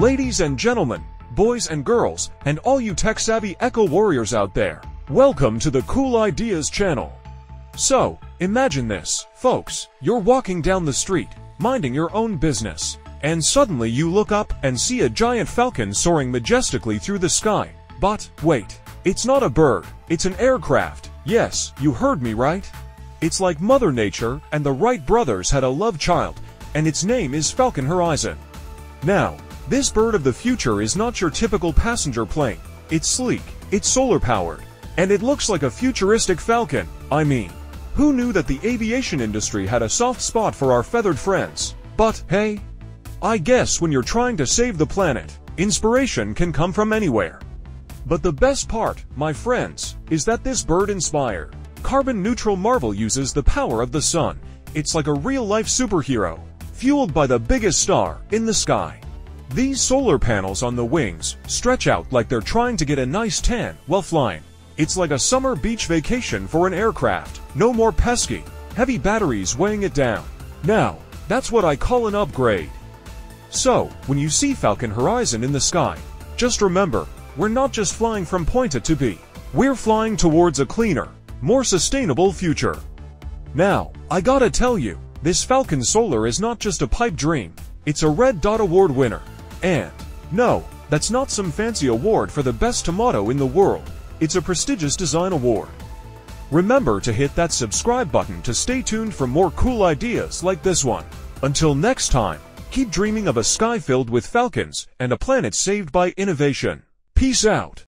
Ladies and gentlemen, boys and girls, and all you tech-savvy eco warriors out there, welcome to the Cool Ideas channel. So, imagine this, folks. You're walking down the street, minding your own business, and suddenly you look up and see a giant falcon soaring majestically through the sky. But, wait, it's not a bird, it's an aircraft. Yes, you heard me right. It's like Mother Nature and the Wright brothers had a love child, and its name is Falcon Horizon. Now, this bird of the future is not your typical passenger plane. It's sleek, it's solar-powered, and it looks like a futuristic falcon. I mean, who knew that the aviation industry had a soft spot for our feathered friends? But, hey, I guess when you're trying to save the planet, inspiration can come from anywhere. But the best part, my friends, is that this bird-inspired, carbon-neutral marvel uses the power of the sun. It's like a real-life superhero, fueled by the biggest star in the sky. These solar panels on the wings stretch out like they're trying to get a nice tan while flying. It's like a summer beach vacation for an aircraft. No more pesky, heavy batteries weighing it down. Now, that's what I call an upgrade. So, when you see Falcon Horizon in the sky, just remember, we're not just flying from point A to B. We're flying towards a cleaner, more sustainable future. Now, I gotta tell you, this Falcon Solar is not just a pipe dream. It's a Red Dot Award winner. And, no, that's not some fancy award for the best tomato in the world. It's a prestigious design award. Remember to hit that subscribe button to stay tuned for more cool ideas like this one. Until next time, keep dreaming of a sky filled with falcons and a planet saved by innovation. Peace out.